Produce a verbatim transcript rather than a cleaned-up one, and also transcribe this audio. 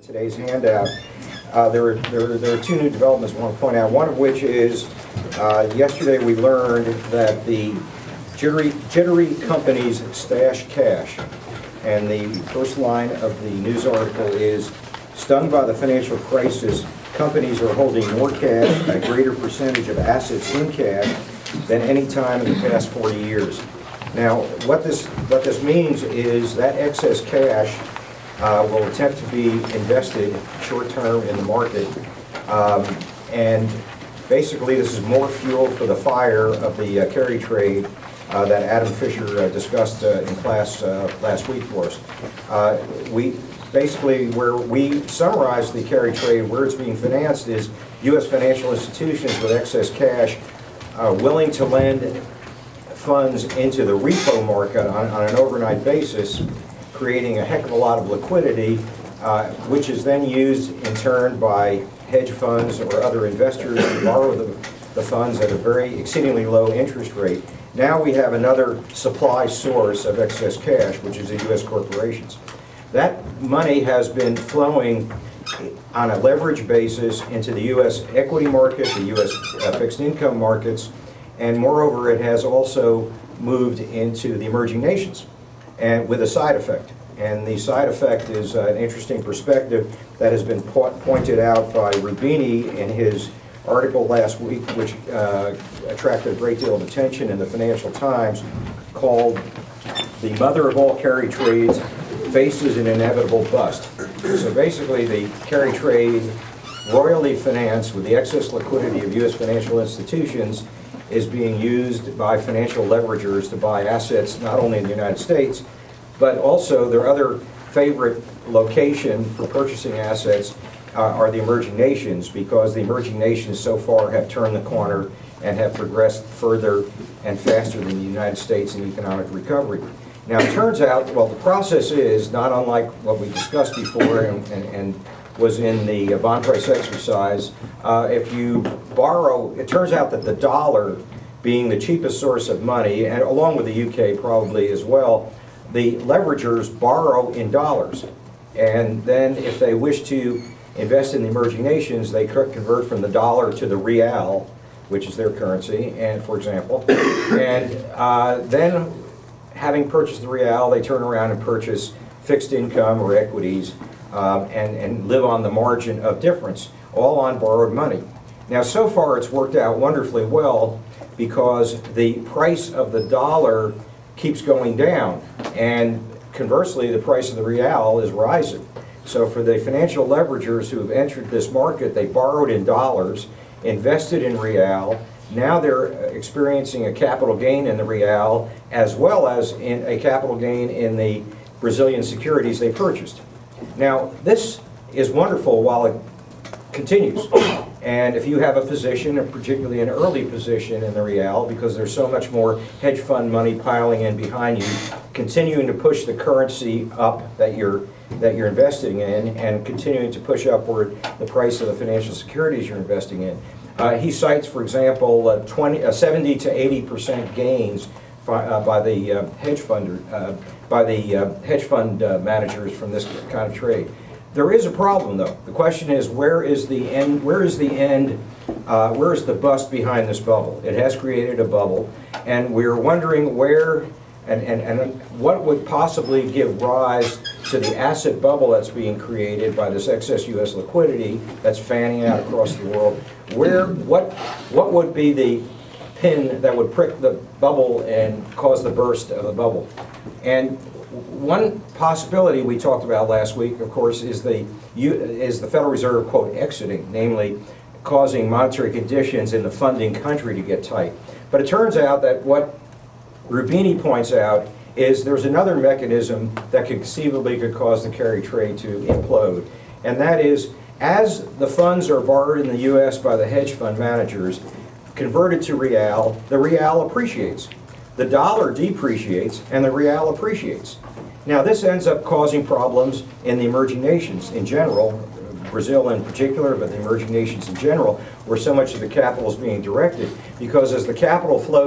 in today's handout, uh, there, are, there, are, there are two new developments I want to point out, one of which is uh, yesterday we learned that the jittery, jittery companies stash cash, and the first line of the news article is, "Stung by the financial crisis, companies are holding more cash, a greater percentage of assets in cash, than any time in the past forty years. Now, what this, what this means is that excess cash uh, will attempt to be invested short-term in the market. Um, and basically, this is more fuel for the fire of the uh, carry trade uh, that Adam Fisher uh, discussed uh, in class uh, last week for us. Uh, we, basically, where we summarize the carry trade, where it's being financed is U S financial institutions with excess cash Uh, willing to lend funds into the repo market on, on an overnight basis, creating a heck of a lot of liquidity, uh, which is then used in turn by hedge funds or other investors to borrow the, the funds at a very exceedingly low interest rate. Now we have another supply source of excess cash, which is the U S corporations. That money has been flowing on a leverage basis into the U S equity market, the U S uh, fixed income markets, and moreover it has also moved into the emerging nations, and with a side effect. And the side effect is uh, an interesting perspective that has been po pointed out by Rubini in his article last week, which uh, attracted a great deal of attention in the Financial Times, called "The Mother of All Carry Trades Faces an Inevitable Bust." So basically the carry trade, royally financed with the excess liquidity of U S financial institutions, is being used by financial leveragers to buy assets not only in the United States, but also their other favorite location for purchasing assets uh, are the emerging nations, because the emerging nations so far have turned the corner and have progressed further and faster than the United States in economic recovery. Now it turns out, well, the process is not unlike what we discussed before and, and, and was in the bond price exercise. Uh, if you borrow, it turns out that the dollar, being the cheapest source of money, and along with the U K probably as well, the leveragers borrow in dollars. And then if they wish to invest in the emerging nations, they convert from the dollar to the real, which is their currency, and for example, and uh, then having purchased the real, they turn around and purchase fixed income or equities um, and, and live on the margin of difference, all on borrowed money. Now, so far it's worked out wonderfully well because the price of the dollar keeps going down, and conversely, the price of the real is rising. So for the financial leveragers who have entered this market, they borrowed in dollars, invested in real. Now they're experiencing a capital gain in the real, as well as in a capital gain in the Brazilian securities they purchased. Now, this is wonderful while it continues. And if you have a position, and particularly an early position in the real, because there's so much more hedge fund money piling in behind you, continuing to push the currency up that you're, that you're investing in, and continuing to push upward the price of the financial securities you're investing in. Uh, he cites, for example, uh, twenty, uh, seventy to eighty percent gains by, uh, by the uh, hedge funder, uh, by the uh, hedge fund uh, managers from this kind of trade. There is a problem, though. The question is, where is the end? Where is the end? Uh, where is the bust behind this bubble? It has created a bubble, and we're wondering where and and and what would possibly give rise to the asset bubble that's being created by this excess U S liquidity that's fanning out across the world. Where, what, what would be the pin that would prick the bubble and cause the burst of the bubble? And one possibility we talked about last week, of course, is the, is the Federal Reserve, quote, exiting, namely causing monetary conditions in the funding country to get tight. But it turns out that what Rubini points out is there's another mechanism that could conceivably could cause the carry trade to implode, and that is, as the funds are borrowed in the U S by the hedge fund managers, converted to real, the real appreciates. The dollar depreciates, and the real appreciates. Now, this ends up causing problems in the emerging nations in general, Brazil in particular, but the emerging nations in general, where so much of the capital is being directed, because as the capital flows